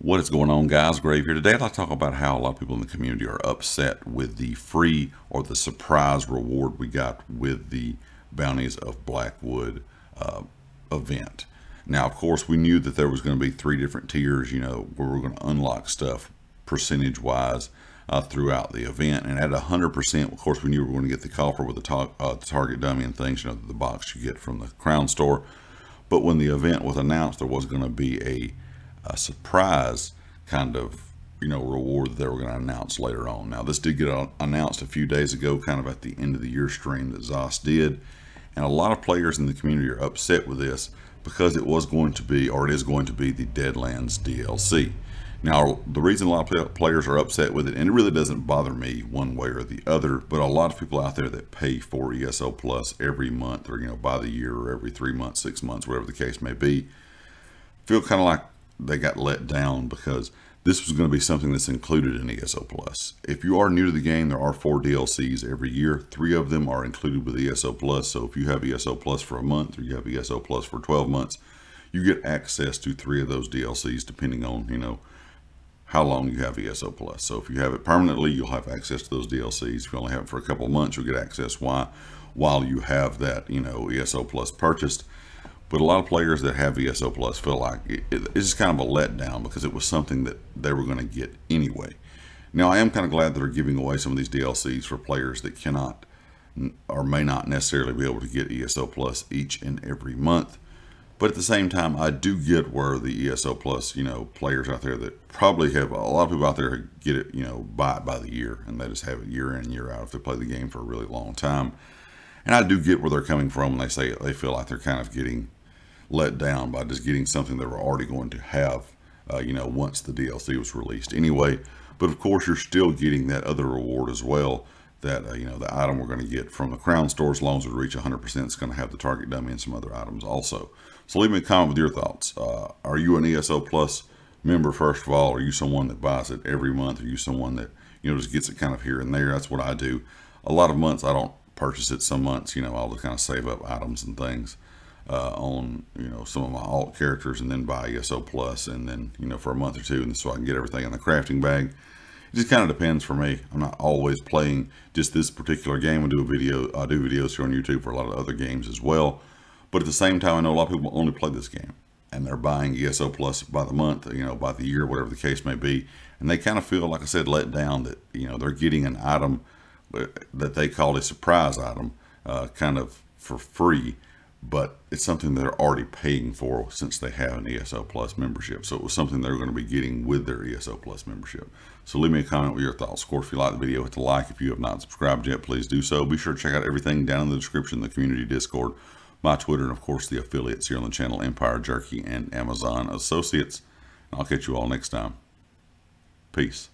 What is going on, guys? Grave here. Today I'd like to talk about how a lot of people in the community are upset with the free or the surprise reward we got with the Bounties of Blackwood event. Now, of course, we knew that there was going to be three different tiers, you know, where we're going to unlock stuff percentage-wise throughout the event. And at 100%, of course, we knew we were going to get the coffer with the target dummy and things, you know, the box you get from the Crown Store. But when the event was announced, there was going to be a surprise kind of, you know, reward that they were going to announce later on. Now, this did get announced a few days ago, kind of at the end of the year stream that Zos did, and a lot of players in the community are upset with this because it was going to be, or it is going to be, the Deadlands DLC. Now, the reason a lot of players are upset with it, and it really doesn't bother me one way or the other, but a lot of people out there that pay for ESO Plus every month, or, you know, by the year, or every 3 months, 6 months, whatever the case may be, feel kind of like they got let down because this was going to be something that's included in ESO Plus. If you are new to the game, there are 4 DLCs every year. 3 of them are included with ESO Plus. So if you have ESO Plus for a month, or you have ESO Plus for 12 months, you get access to 3 of those DLCs, depending on, you know, how long you have ESO Plus. So if you have it permanently, you'll have access to those DLCs. If you only have it for a couple of months, you'll get access while you have that, you know, ESO Plus purchased. But a lot of players that have ESO Plus feel like it's just kind of a letdown because it was something that they were going to get anyway. Now, I am kind of glad that they're giving away some of these DLCs for players that cannot or may not necessarily be able to get ESO Plus each and every month. But at the same time, I do get where the ESO Plus, you know, players out there that probably have, a lot of people out there get it, you know, buy it by the year, and they just have it year in and year out if they play the game for a really long time. And I do get where they're coming from when they say they feel like they're kind of getting let down by just getting something they were already going to have, you know, once the DLC was released anyway. But of course, you're still getting that other reward as well, that, you know, the item we're going to get from the Crown Store, as long as we reach 100%, it's going to have the target dummy and some other items also. So leave me a comment with your thoughts. Are you an ESO Plus member, first of all? Are you someone that buys it every month? Are you someone that, you know, just gets it kind of here and there? That's what I do. A lot of months I don't purchase it. Some months, you know, I'll just kind of save up items and things on, you know, some of my alt characters, and then buy ESO Plus, and then, you know, for a month or two, and so I can get everything in the crafting bag. It just kind of depends for me. I'm not always playing just this particular game. I do videos here on YouTube for a lot of other games as well. But at the same time, I know a lot of people only play this game, and they're buying ESO Plus by the month, you know, by the year, whatever the case may be, and they kind of feel, like I said, let down that, you know, they're getting an item that they call a surprise item, kind of for free. But it's something they're already paying for since they have an ESO Plus membership. So it was something they're going to be getting with their ESO Plus membership. So leave me a comment with your thoughts. Of course, if you like the video, hit the like. If you have not subscribed yet, please do so. Be sure to check out everything down in the description, the community Discord, my Twitter, and of course the affiliates here on the channel, Empire Jerky and Amazon Associates. And I'll catch you all next time. Peace.